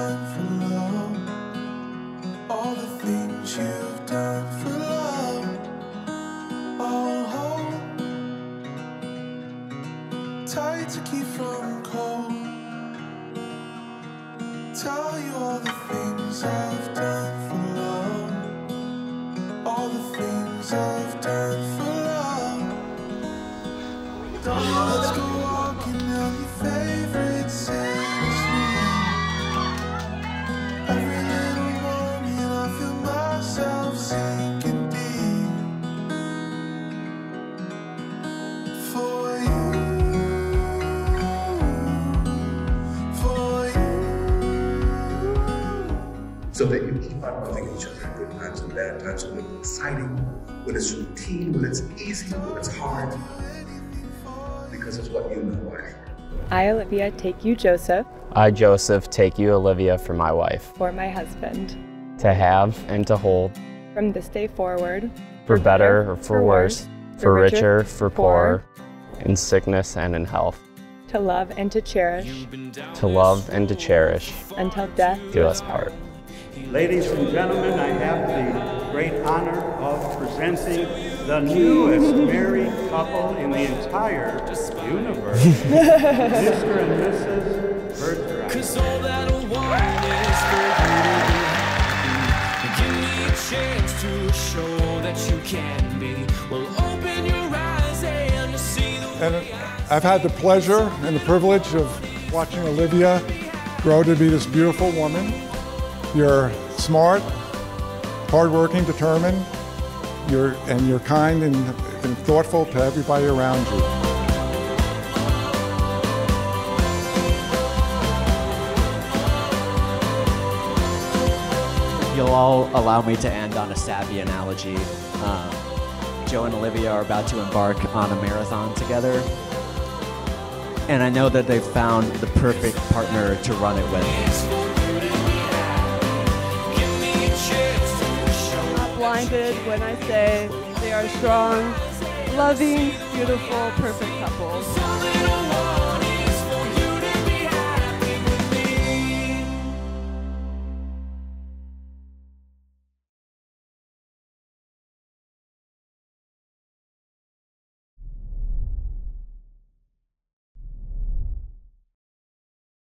done for love, all the things you've done for love, oh, tied to keep from cold. Tell you all the things I've done for love, all the things I've done for love. Let's go walking down your favorite city street. Every little morning I feel myself sinking deep for you. So that you keep on giving each other good times and bad times, when it's exciting, when it's routine, when it's easy, when it's hard, because it's what you know life. I, Olivia, take you, Joseph. I, Joseph, take you, Olivia, for my wife. For my husband. To have and to hold. From this day forward. For better or for worse. For richer, for poorer. In sickness and in health. To love and to cherish. To love and to cherish. Until death do us part. Ladies and gentlemen, I have the great honor of presenting the newest married couple in the entire universe, Mr. and Mrs. Bertrand. 'Cause all that I want is for you. Give me a chance to show that you can be. Well, open your eyes and you'll see the way. I've had the pleasure and the privilege of watching Olivia grow to be this beautiful woman. You're smart, hardworking, determined, and you're kind and thoughtful to everybody around you. You'll all allow me to end on a savvy analogy. Joe and Olivia are about to embark on a marathon together, and I know that they've found the perfect partner to run it with. Blinded when I say they are strong, loving, beautiful, perfect couples.